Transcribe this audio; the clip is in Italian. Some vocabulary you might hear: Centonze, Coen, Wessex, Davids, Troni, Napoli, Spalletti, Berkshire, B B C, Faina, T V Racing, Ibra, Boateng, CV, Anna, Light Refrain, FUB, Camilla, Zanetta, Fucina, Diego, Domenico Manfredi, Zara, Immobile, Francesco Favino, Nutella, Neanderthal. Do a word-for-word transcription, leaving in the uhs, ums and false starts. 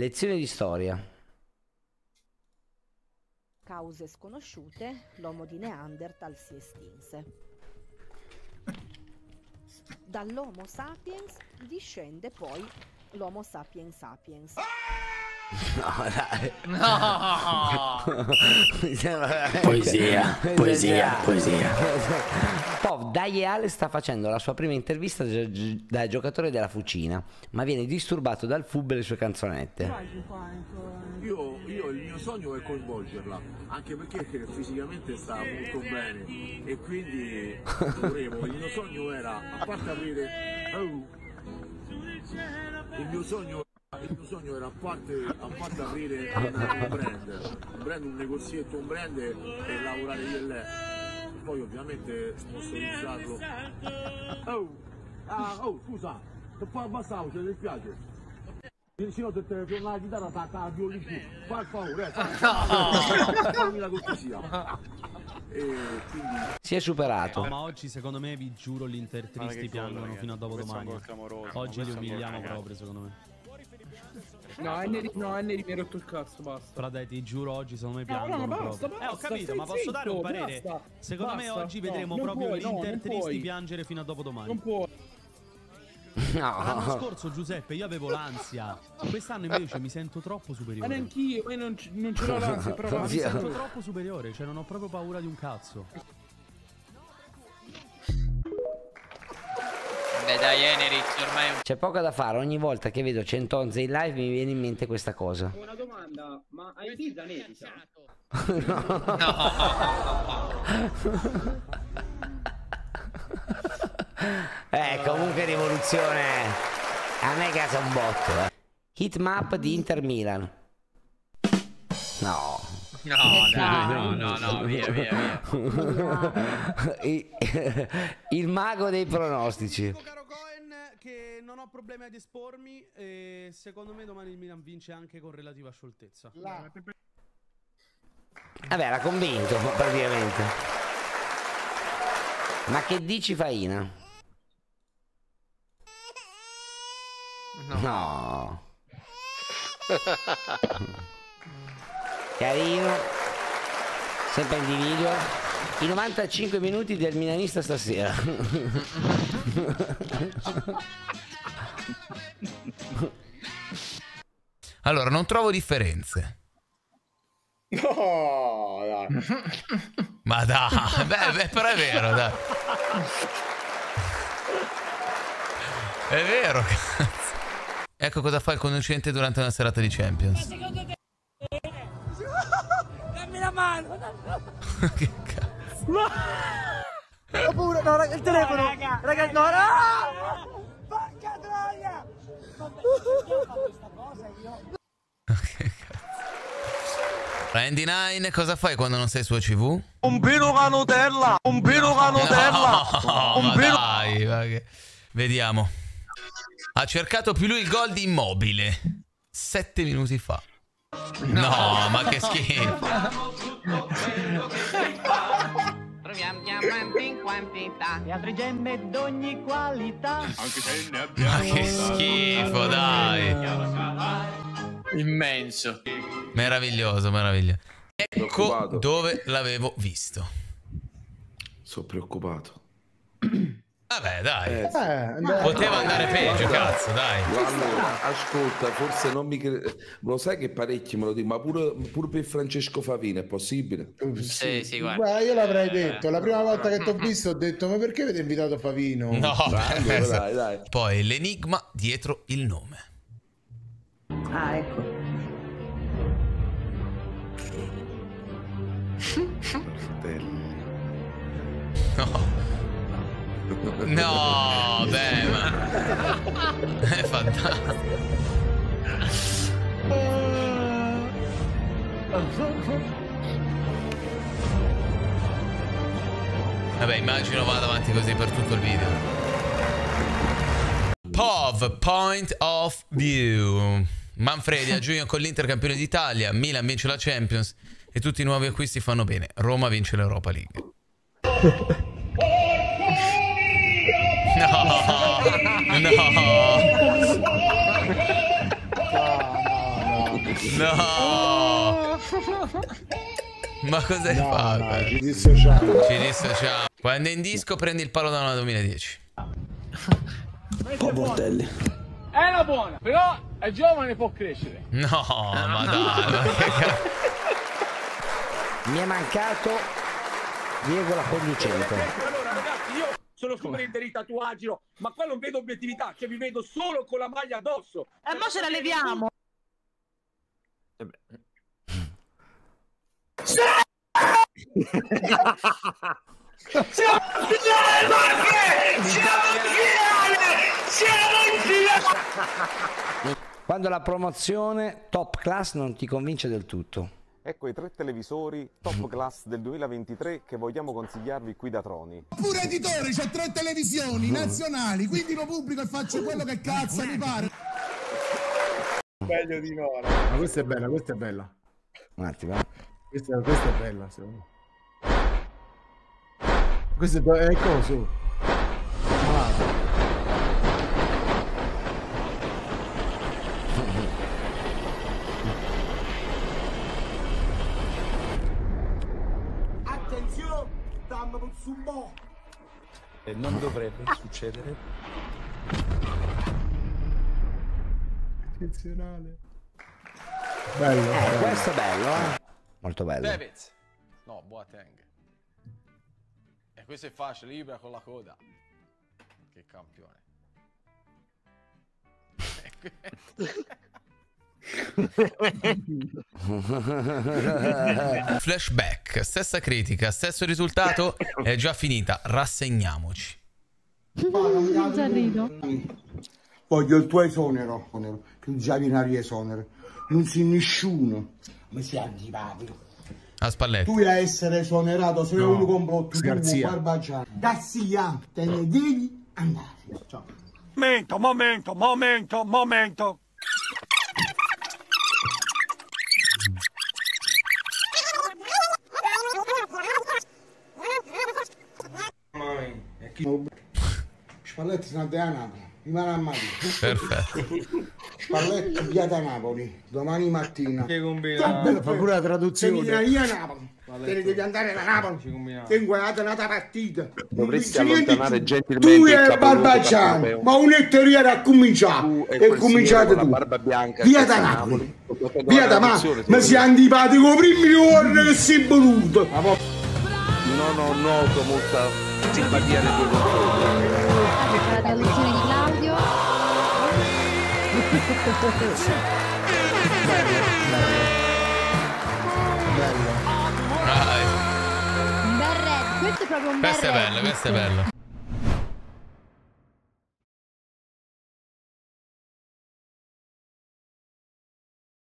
Lezioni di storia. Cause sconosciute, l'uomo di Neanderthal si estinse. Dall'Homo sapiens discende poi l'Homo sapiens sapiens. No, dai. No. Poesia, poesia, poesia. Pov Daiale sta facendo la sua prima intervista da giocatore della Fucina, ma viene disturbato dal F U B e le sue canzonette. Io, io il mio sogno è coinvolgerla, anche perché fisicamente sta molto bene e quindi dovremo. Il mio sogno era, a parte aprire, oh, il mio sogno Il mio sogno era a parte, a parte aprire un brand, un brand, un negozietto, un brand e, e lavorare io e lei. Poi ovviamente sponsorizzarlo. Oh, ah, oh, scusa, ti fa abbassare, se ti piace. Se no ti torna la chitarra, ti addio lì giù. Fai il favore, eh. Fammi la cortesia. E quindi... si è superato. Ma oggi secondo me, vi giuro, l'Inter tristi piangono fino a dopo domani. Oggi li umiliamo proprio, secondo me. No, Henry no, mi ha rotto il cazzo, basta. Frate, ti giuro, oggi secondo me piangono no, no, basta, basta, eh, ho capito, ma posso zitto, dare un parere? Basta, secondo basta, me oggi no, vedremo proprio puoi, l'Inter no, tristi puoi. piangere fino a dopo domani. Non può. No. L'anno scorso, Giuseppe, io avevo l'ansia. Quest'anno invece mi sento troppo superiore. Ma neanch'io, ma non, non ce l'ho l'ansia, però mi sento troppo superiore, cioè non ho proprio paura di un cazzo. Dai Eneritz, ormai c'è poco da fare. Ogni volta che vedo Centonze in live mi viene in mente questa cosa. Una domanda, ma hai visto Zanetta? No. No. Eh, comunque rivoluzione. A me casa un botto. Eh. Hitmap di Inter Milan. No. No, dai, no, no, no, via, via, via. Il mago dei pronostici. Caro Coen, che non ho problemi ad espormi, e secondo me domani il Milan vince anche con relativa scioltezza. La. Vabbè, l'ha convinto praticamente. Ma che dici, Faina? No. No. Carino, sempre individuo. I novantacinque minuti del milanista stasera. Allora, non trovo differenze. No, dai. Ma dai, beh, beh, però è vero, dai. È vero, cazzo. Ecco cosa fa il conducente durante una serata di Champions. Dammi la mano, dammi la mano. Che cazzo. Ma... ho paura, no, raga, il telefono. No, raga, raga, no, no. Porca troia. Che cazzo. Randy nine, cosa fai quando non sei su C V? Un pino con Nutella. Un pino con Nutella. No, un pino... dai, va che... vediamo. Ha cercato più lui il gol di Immobile. Sette minuti fa. No, no, ma che schifo. Troviamo diamanti in quantità e altre gemme d'ogni qualità. Anche se ne abbiamo. Ma che schifo, dai. Immenso. Meraviglioso, meraviglioso. Ecco dove l'avevo visto. Sono preoccupato. Vabbè, dai, eh, eh, poteva eh, andare eh, peggio, guarda, cazzo, dai. Guarda, ascolta, forse non mi credo. Lo sai che parecchi me lo dico, ma pure, pure per Francesco Favino è possibile? Sì, sì, guarda. Guarda, io l'avrei detto, la prima volta che ti ho visto ho detto, ma perché avete invitato Favino? No, Franco, eh, dai, dai. Poi l'enigma dietro il nome. Ah, ecco. No. No, beh, ma è fantastico. Vabbè, immagino vada avanti così per tutto il video. P O V, Point of View. Manfredi a giugno con l'Inter campione d'Italia, Milan vince la Champions e tutti i nuovi acquisti fanno bene. Roma vince l'Europa League. No, no, no, no, no, No! Oh. Ma cos'hai no, fatto? No, ci dissociamo. Ci dissociamo. Quando è in disco prendi il palo da una duemiladieci. Po' Bordelli. È una buona, però è giovane e può crescere. No, ah, ma no. Dai, mi è mancato Diego la conducente. Allora ragazzi, io sono scoprente di tatuaggi, ma qua non vedo obiettività, cioè mi vedo solo con la maglia addosso. E eh, ma ce la leviamo. Sì! Siamo in finale, Marche! Siamo in finale! Siamo in finale! Quando la promozione top class non ti convince del tutto. Ecco i tre televisori top class del duemilaventitré che vogliamo consigliarvi qui da Troni. Pure editore, c'ho tre televisioni nazionali, quindi lo pubblico e faccio quello che cazzo mi pare. Meglio di no. Ma questa è bella, questa è bella. Un attimo. Questa, questa è bella, secondo me. Questo è il coso. Malato. Attenzione, dammi un sumo. E non dovrebbe succedere. Eccezionale. Bello. Eh, bello. Questo è bello, eh. Molto bello. Davids. No, Boateng. Questo è facile, Ibra con la coda. Che campione. Flashback, stessa critica, stesso risultato, è già finita, rassegniamoci. Già rido. Voglio il tuo esonero, che già viene a riesonero. Non sei nessuno, ma sei arrivato. A Spalletti. Tu a essere esonerato, se no. Uno complotto Garzia. Barbagiano. Garzia, te ne devi andare. Ciao. Momento, momento, momento, momento. Spalletti sono andati a Napoli, rimane a Napoli. Perfetto. Spalletti via da Napoli, domani mattina. Che combina? Fa pure la traduzione. Vieni via a Napoli, te devi andare da Napoli. Tengo la partita. Dovresti allontanare gentilmente. Tu e Barbagiano, ma un'etteria era cominciata. E cominciate tu. Via da Napoli. Via da Napoli. Ma sei antipatico, primi giorni che sei voluto. Non ho noto molta simpatia nei tuoi confronti. La traduzione di Claudio. Bello. Questo è proprio un bel. Questo è bello, questo è bello.